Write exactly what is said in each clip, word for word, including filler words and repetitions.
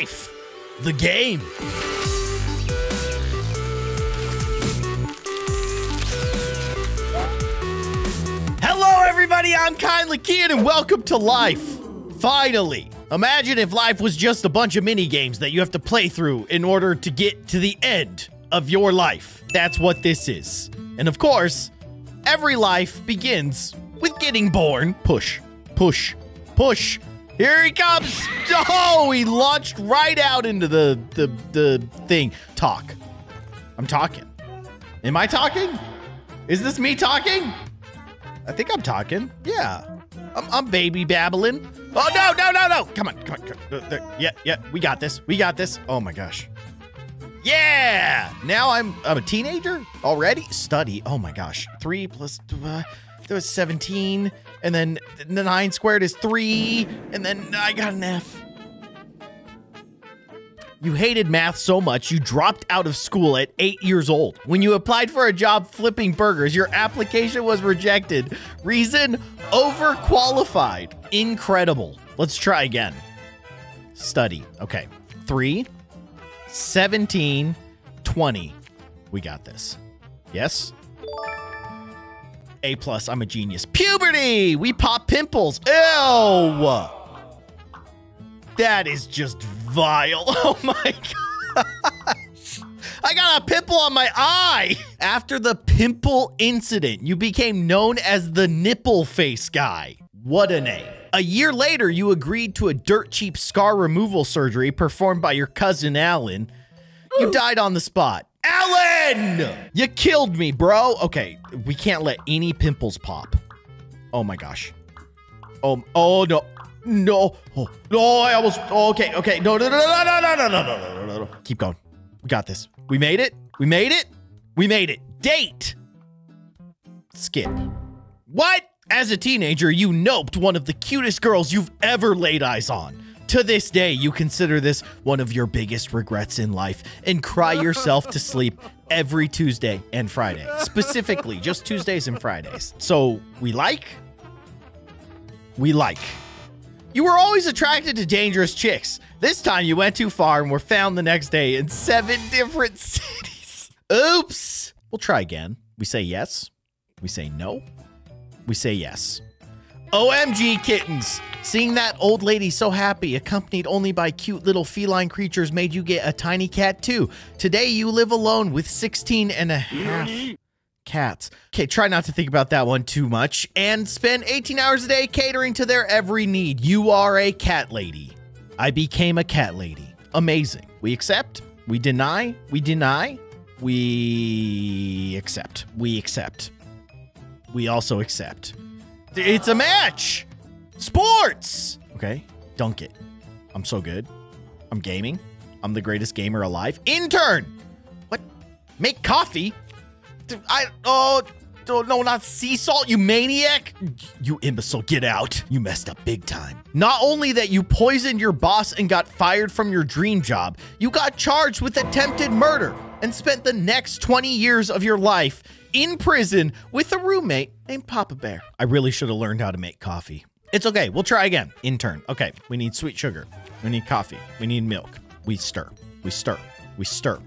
life, the game. Hello, everybody. I'm Kindly Keyin, and welcome to life. Finally. Imagine if life was just a bunch of mini games that you have to play through in order to get to the end of your life. That's what this is. And of course, every life begins with getting born. Push, push, push. Here he comes. Oh, he launched right out into the, the, the thing. Talk. I'm talking. Am I talking? Is this me talking? I think I'm talking. Yeah. I'm, I'm baby babbling. Oh, no, no, no, no. Come on, come on. Come on. There. Yeah, yeah. We got this. We got this. Oh, my gosh. Yeah. Now I'm, I'm a teenager already. Study. Oh, my gosh. Three plus two. Uh, there was seventeen. And then the nine squared is three. And then I got an F. You hated math so much, you dropped out of school at eight years old. When you applied for a job flipping burgers, your application was rejected. Reason, overqualified. Incredible. Let's try again. Study. Okay. Three, seventeen, twenty. We got this. Yes? A plus, I'm a genius. Puberty! We pop pimples. Ew! That is just vile. Oh my gosh. I got a pimple on my eye. After the pimple incident, you became known as the nipple face guy. What a name. A year later, you agreed to a dirt cheap scar removal surgery performed by your cousin, Alan. You died on the spot. Alan! You killed me, bro. Okay, we can't let any pimples pop. Oh my gosh. Oh, oh no. No, oh, no, I almost, oh, okay, okay, no, no, no, no, no, no, no, no, no, no, no, keep going. We got this. We made it. We made it. We made it. Date. Skip. What? As a teenager, you noped one of the cutest girls you've ever laid eyes on. To this day, you consider this one of your biggest regrets in life and cry yourself to sleep every Tuesday and Friday. Specifically, just Tuesdays and Fridays. So we like, we like. You were always attracted to dangerous chicks. This time you went too far and were found the next day in seven different cities. Oops. We'll try again. We say yes. We say no. We say yes. O M G kittens. Seeing that old lady so happy, accompanied only by cute little feline creatures, made you get a tiny cat too. Today you live alone with sixteen and a half. Cats. Okay, try not to think about that one too much and spend eighteen hours a day catering to their every need. You are a cat lady. I became a cat lady. Amazing. We accept. We deny. We deny. We accept. We accept. We also accept. It's a match. Sports. Okay. Dunk it. I'm so good. I'm gaming. I'm the greatest gamer alive. Intern. What? Make coffee. I, oh, no, not sea salt, you maniac. You imbecile, get out. You messed up big time. Not only that you poisoned your boss and got fired from your dream job, you got charged with attempted murder and spent the next twenty years of your life in prison with a roommate named Papa Bear. I really should have learned how to make coffee. It's okay, we'll try again. Intern, okay, we need sweet sugar. We need coffee, we need milk. We stir, we stir, we stir.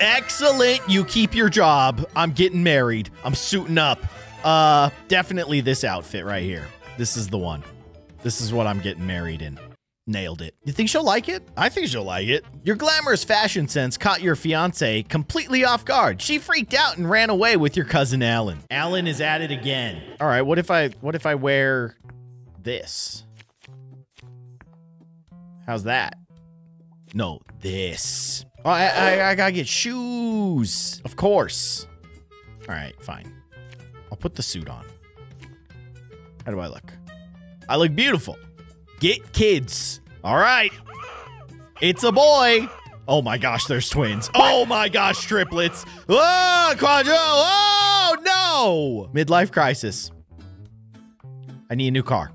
Excellent. You keep your job. I'm getting married. I'm suiting up. Uh, definitely this outfit right here. This is the one. This is what I'm getting married in. Nailed it. You think she'll like it? I think she'll like it. Your glamorous fashion sense caught your fiance completely off guard. She freaked out and ran away with your cousin, Alan. Alan is at it again. All right. What if I, what if I wear this? How's that? No, this. Oh, I, I, I gotta get shoes. Of course. All right, fine. I'll put the suit on. How do I look? I look beautiful. Get kids. All right. It's a boy. Oh my gosh, there's twins. Oh my gosh, triplets. Oh, quadruple. Oh, no. Midlife crisis. I need a new car.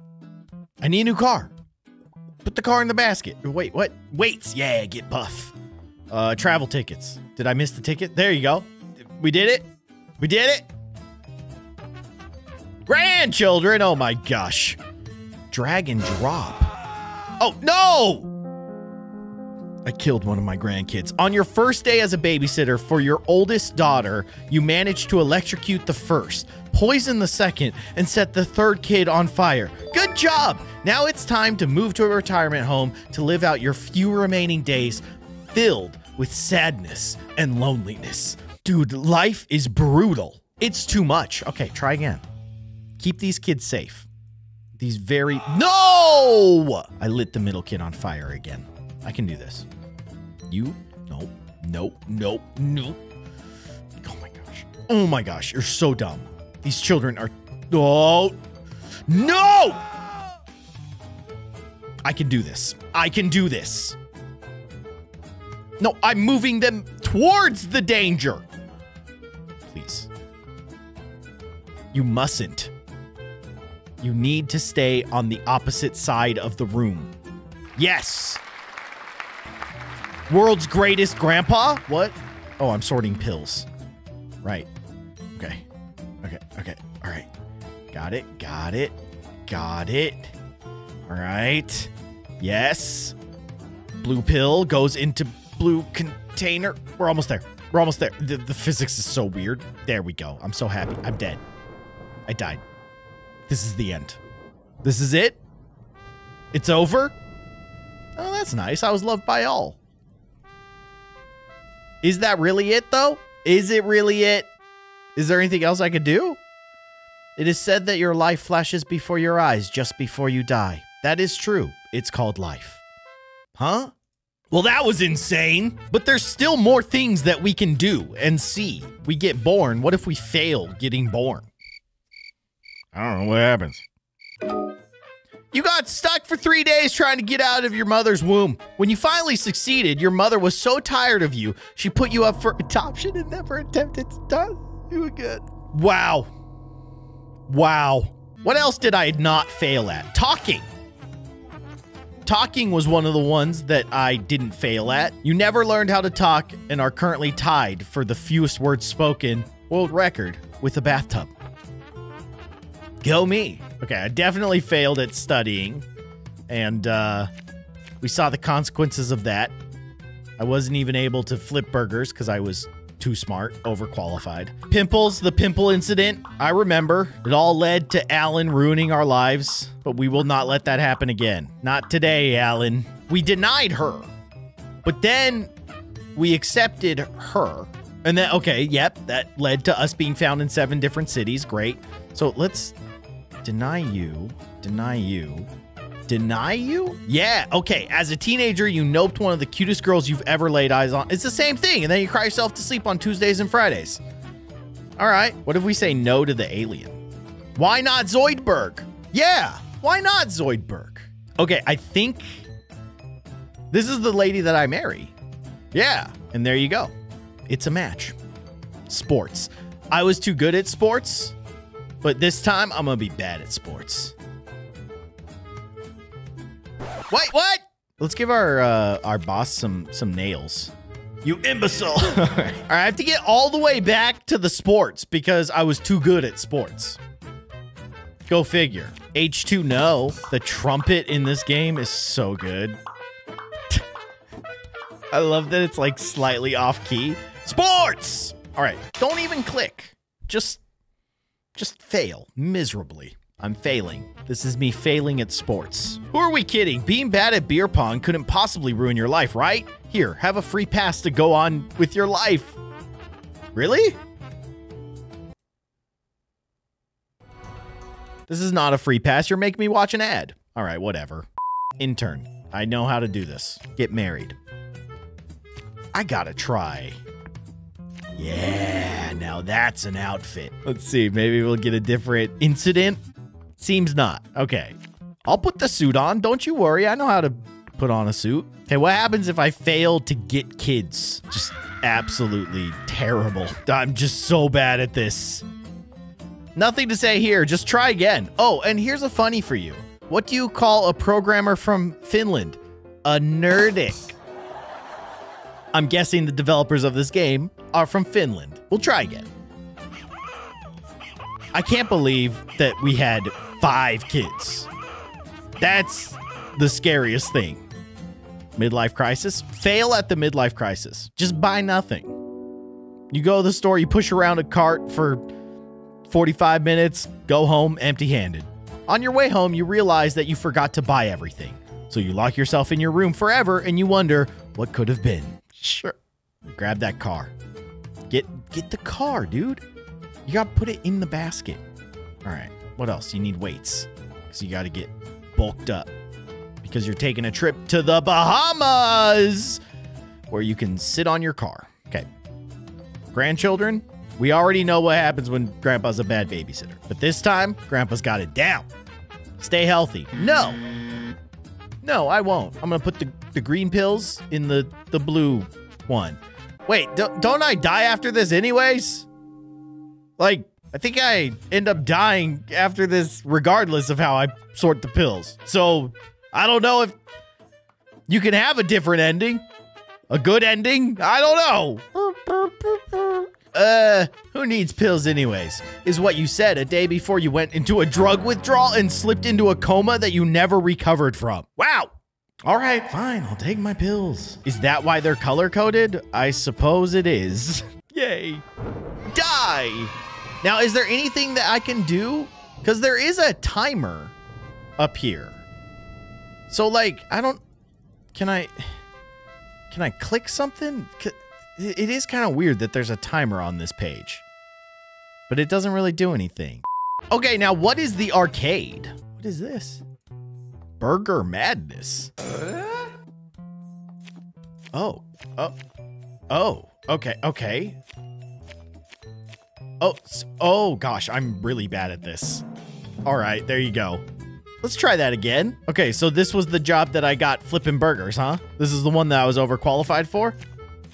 I need a new car. Put the car in the basket. Wait, what? Weights. Yeah, get buff. Uh, travel tickets. Did I miss the ticket? There you go. We did it. We did it. Grandchildren. Oh my gosh. Drag and drop. Oh no. I killed one of my grandkids. On your first day as a babysitter for your oldest daughter, you managed to electrocute the first, poison the second, and set the third kid on fire. Good job! Now it's time to move to a retirement home to live out your few remaining days filled with sadness and loneliness. Dude, life is brutal. It's too much. Okay, try again. Keep these kids safe. These very... No! I lit the middle kid on fire again. I can do this. You? Nope. Nope. Nope. Nope. Oh my gosh. Oh my gosh. You're so dumb. These children are... Oh. No! I can do this. I can do this. No, I'm moving them towards the danger. Please. You mustn't. You need to stay on the opposite side of the room. Yes. World's greatest grandpa? What? Oh, I'm sorting pills. Right. Okay. Okay. Okay. All right. Got it. Got it. Got it. All right. Yes. Blue pill goes into blue container. We're almost there. We're almost there. The, the physics is so weird. There we go. I'm so happy. I'm dead. I died. This is the end. This is it? It's over? Oh, that's nice. I was loved by all. Is that really it, though? Is it really it? Is there anything else I could do? It is said that your life flashes before your eyes just before you die. That is true. It's called life. Huh? Well, that was insane. But there's still more things that we can do and see. We get born. What if we fail getting born? I don't know what happens. You got stuck for three days trying to get out of your mother's womb. When you finally succeeded, your mother was so tired of you, she put you up for adoption and never attempted to do it again. Wow. Wow. What else did I not fail at? Talking. Talking was one of the ones that I didn't fail at. You never learned how to talk and are currently tied for the fewest words spoken world record with a bathtub. Go me. Okay, I definitely failed at studying, and uh, we saw the consequences of that. I wasn't even able to flip burgers because I was too smart, overqualified. Pimples, the pimple incident, I remember. It all led to Alan ruining our lives, but we will not let that happen again. Not today, Alan. We denied her, but then we accepted her. And then, okay, yep, that led to us being found in seven different cities. Great. So let's... Deny you, deny you, deny you? Yeah, okay, as a teenager, you noped one of the cutest girls you've ever laid eyes on. It's the same thing, and then you cry yourself to sleep on Tuesdays and Fridays. All right, what if we say no to the alien? Why not Zoidberg? Yeah, why not Zoidberg? Okay, I think this is the lady that I marry. Yeah, and there you go. It's a match. Sports. I was too good at sports. But this time, I'm going to be bad at sports. Wait, what? Let's give our uh, our boss some, some nails. You imbecile. All right, I have to get all the way back to the sports because I was too good at sports. Go figure. H two, no. The trumpet in this game is so good. I love that it's like slightly off key. Sports. All right, don't even click. Just... Just fail miserably. I'm failing. This is me failing at sports. Who are we kidding? Being bad at beer pong couldn't possibly ruin your life, right? Here, have a free pass to go on with your life. Really? This is not a free pass. You're making me watch an ad. All right, whatever. Intern. I know how to do this. Get married. I gotta try. Yeah, now that's an outfit. Let's see, maybe we'll get a different incident. Seems not. Okay. I'll put the suit on. Don't you worry. I know how to put on a suit. Okay, what happens if I fail to get kids? Just absolutely terrible. I'm just so bad at this. Nothing to say here. Just try again. Oh, and here's a funny for you. What do you call a programmer from Finland? A nerdic. I'm guessing the developers of this game are from Finland. We'll try again. I can't believe that we had five kids. That's the scariest thing. Midlife crisis. Fail at the midlife crisis. Just buy nothing. You go to the store, you push around a cart for forty-five minutes, go home empty-handed. On your way home, you realize that you forgot to buy everything. So you lock yourself in your room forever and you wonder what could have been. Sure. Grab that car. Get get the car, dude. You got to put it in the basket. All right. What else? You need weights. So you got to get bulked up because you're taking a trip to the Bahamas where you can sit on your car. Okay. Grandchildren, we already know what happens when grandpa's a bad babysitter. But this time, grandpa's got it down. Stay healthy. No. No, I won't. I'm going to put the, the green pills in the, the blue one. Wait, don't, don't I die after this anyways? Like, I think I end up dying after this regardless of how I sort the pills. So, I don't know if you can have a different ending. A good ending? I don't know. Uh, who needs pills anyways? Is what you said a day before you went into a drug withdrawal and slipped into a coma that you never recovered from. Wow. All right, fine. I'll take my pills. Is that why they're color-coded? I suppose it is. Yay. Die. Now, is there anything that I can do? Because there is a timer up here. So, like, I don't... Can I... Can I click something? It is kind of weird that there's a timer on this page. But it doesn't really do anything. Okay, now what is the arcade? What is this? Burger Madness. Uh? Oh. Oh. Oh. Okay. Okay. Oh, oh gosh, I'm really bad at this. All right, there you go. Let's try that again. Okay, so this was the job that I got flipping burgers, huh? This is the one that I was overqualified for.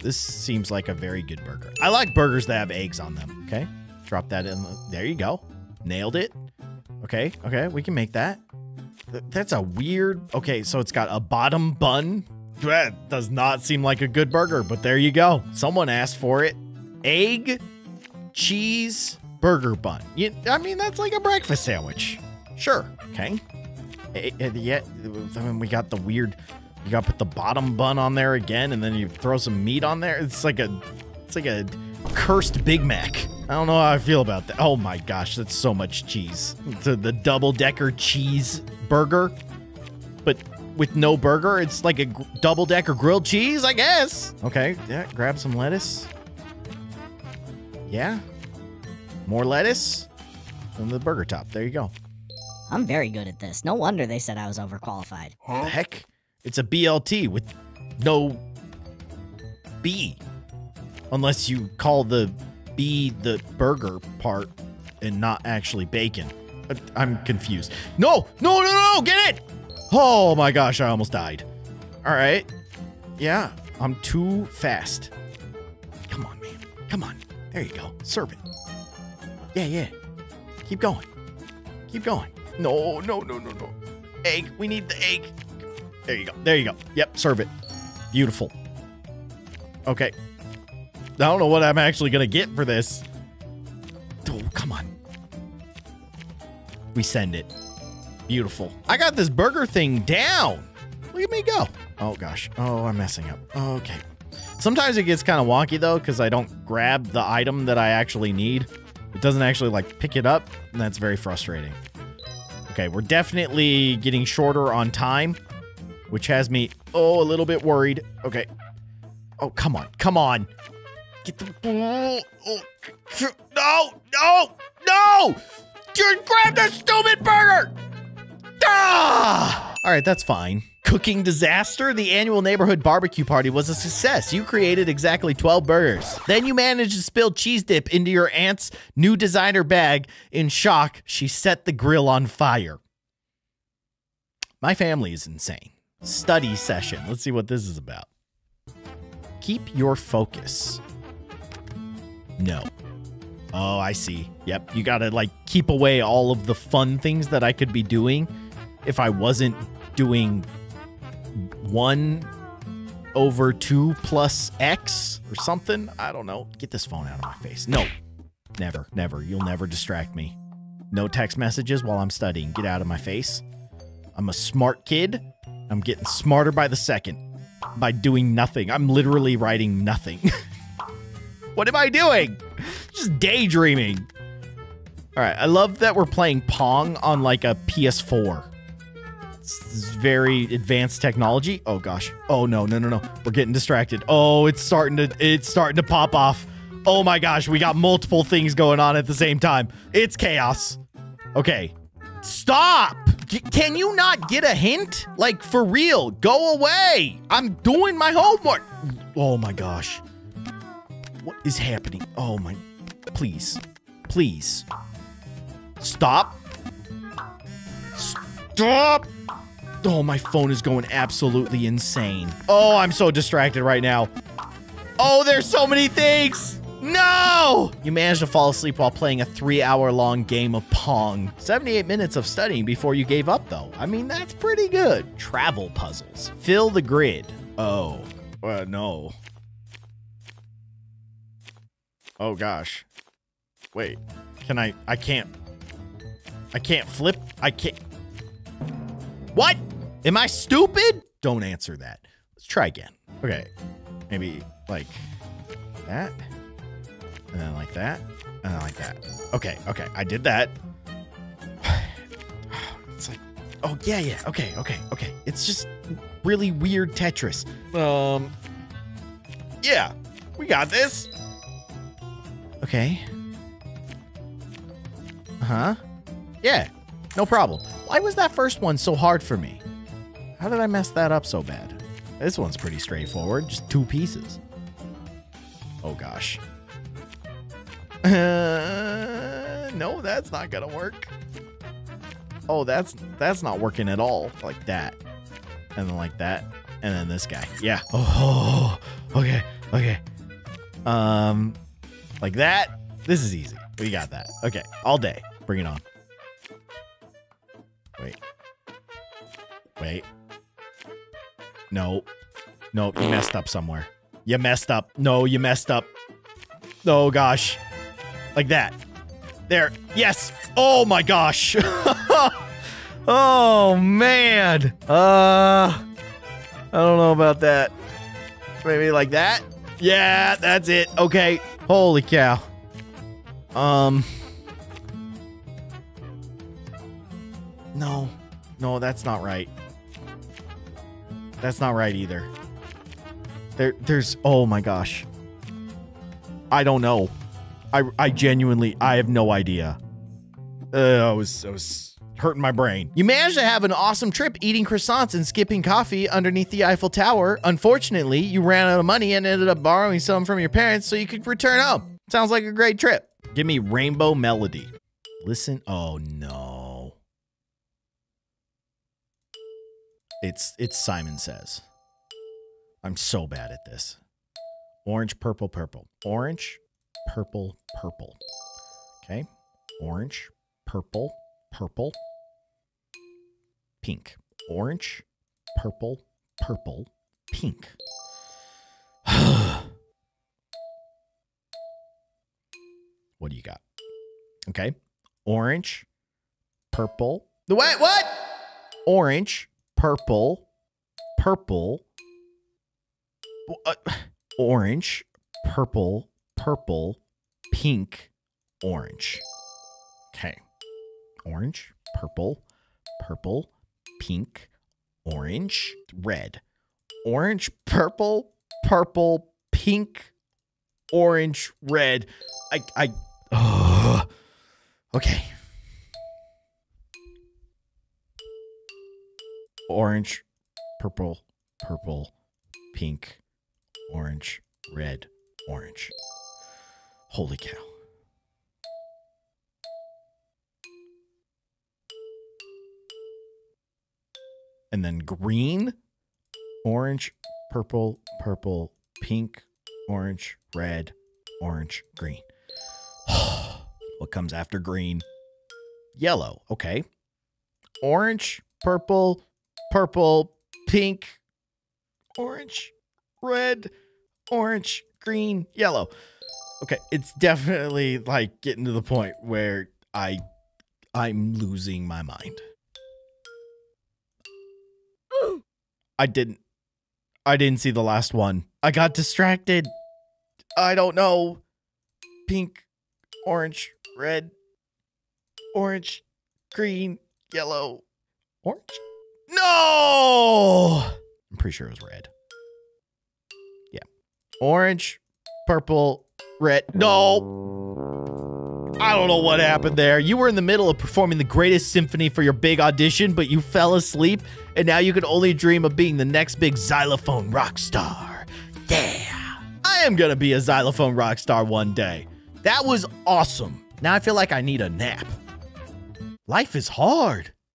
This seems like a very good burger. I like burgers that have eggs on them, okay? Drop that in, the, there you go. Nailed it. Okay, okay, we can make that. Th- that's a weird, okay, so it's got a bottom bun. That does not seem like a good burger, but there you go. Someone asked for it. Egg. Cheese burger bun. You, I mean, that's like a breakfast sandwich. Sure. Okay. Yeah, I mean, we got the weird. You got to put the bottom bun on there again, and then you throw some meat on there. It's like a, it's like a cursed Big Mac. I don't know how I feel about that. Oh my gosh, that's so much cheese. It's a, the double-decker cheese burger, but with no burger, it's like a double-decker grilled cheese, I guess. Okay. Yeah. Grab some lettuce. Yeah, more lettuce than the burger top. There you go. I'm very good at this. No wonder they said I was overqualified. What the heck? It's a B L T with no B. Unless you call the B the burger part and not actually bacon. I'm confused. No, no, no, no, get it! Oh my gosh, I almost died. All right. Yeah, I'm too fast. Come on, man. Come on. There you go. Serve it. Yeah, yeah. Keep going. Keep going. No, no, no, no, no. Egg. We need the egg. There you go. There you go. Yep, serve it. Beautiful. Okay. I don't know what I'm actually going to get for this. Oh, come on. We send it. Beautiful. I got this burger thing down. Look at me go. Oh, gosh. Oh, I'm messing up. Okay. Sometimes it gets kind of wonky, though, because I don't grab the item that I actually need. It doesn't actually, like, pick it up, and that's very frustrating. Okay, we're definitely getting shorter on time, which has me, oh, a little bit worried. Okay. Oh, come on. Come on. Get the... Oh, oh, no! No! No! You grabbed the stupid burger! Ah! All right, that's fine. Cooking disaster? The annual neighborhood barbecue party was a success. You created exactly twelve burgers. Then you managed to spill cheese dip into your aunt's new designer bag. In shock, she set the grill on fire. My family is insane. Study session. Let's see what this is about. Keep your focus. No. Oh, I see. Yep. You gotta like keep away all of the fun things that I could be doing if I wasn't doing one over two plus X or something. I don't know. Get this phone out of my face. No, never, never. You'll never distract me. No text messages while I'm studying. Get out of my face. I'm a smart kid. I'm getting smarter by the second. up by doing nothing. I'm literally writing nothing. What am I doing? Just daydreaming. All right, I love that we're playing Pong on like a P S four. This is very advanced technology. Oh gosh. Oh no, no, no, no. We're getting distracted. Oh, it's starting to it's starting to pop off. Oh my gosh, we got multiple things going on at the same time. It's chaos. Okay. Stop! G- can you not get a hint? Like, for real, go away. I'm doing my homework. Oh my gosh. What is happening? Oh my, please, please. Stop. Stop. Oh, my phone is going absolutely insane. Oh, I'm so distracted right now. Oh, there's so many things. No! You managed to fall asleep while playing a three hour long game of Pong. seventy-eight minutes of studying before you gave up, though. I mean, that's pretty good. Travel puzzles. Fill the grid. Oh, uh, no. Oh, gosh. Wait, can I... I can't... I can't flip... I can't... What? Am I stupid? Don't answer that. Let's try again. Okay. Maybe, like, that. And then like that. And then like that. Okay, okay. I did that. It's like... Oh, yeah, yeah. Okay, okay, okay. It's just really weird Tetris. Um... Yeah. We got this. Okay. Uh-huh. Yeah. No problem. Why was that first one so hard for me? How did I mess that up so bad? This one's pretty straightforward. Just two pieces. Oh, gosh. Uh, no, that's not gonna work. Oh, that's that's not working at all. Like that. And then like that. And then this guy. Yeah. Oh, okay. Okay. Um... Like that. This is easy. We got that. Okay. All day. Bring it on. Wait. Wait. No. No, you messed up somewhere. You messed up. No, you messed up. Oh, gosh. Like that. There. Yes. Oh, my gosh. Oh, man. Uh, I don't know about that. Maybe like that? Yeah, that's it. Okay. Holy cow. Um. No. No, that's not right. That's not right either. There, there's... Oh, my gosh. I don't know. I, I genuinely... I have no idea. Uh, I was... I was... hurting my brain. You managed to have an awesome trip eating croissants and skipping coffee underneath the Eiffel Tower. Unfortunately, you ran out of money and ended up borrowing some from your parents so you could return home. Sounds like a great trip. Give me Rainbow Melody. Listen. Oh, no. It's, it's Simon Says. I'm so bad at this. Orange, purple, purple. Orange, purple, purple. Okay. Orange, purple, purple. Pink. Orange. Purple. Purple. Pink. What do you got? Okay. Orange. Purple. The what? What? Orange. Purple. Purple. Uh, orange. Purple. Purple. Pink. Orange. Okay. Orange. Purple. Purple. Pink, orange, red. Orange, purple, purple, pink, orange, red. I, I, oh. Okay. Orange, purple, purple, pink, orange, red, orange. Holy cow. And then green, orange, purple, purple, pink, orange, red, orange, green. What comes after green? Yellow. Okay. Orange, purple, purple, pink, orange, red, orange, green, yellow. Okay. It's definitely like getting to the point where I, I'm losing my mind. I didn't, I didn't see the last one. I got distracted. I don't know. Pink, orange, red, orange, green, yellow, orange. No! I'm pretty sure it was red. Yeah. Orange, purple, red. No! I don't know what happened there. You were in the middle of performing the greatest symphony for your big audition, but you fell asleep, and now you can only dream of being the next big xylophone rock star. Yeah. I am gonna be a xylophone rock star one day. That was awesome. Now I feel like I need a nap. Life is hard.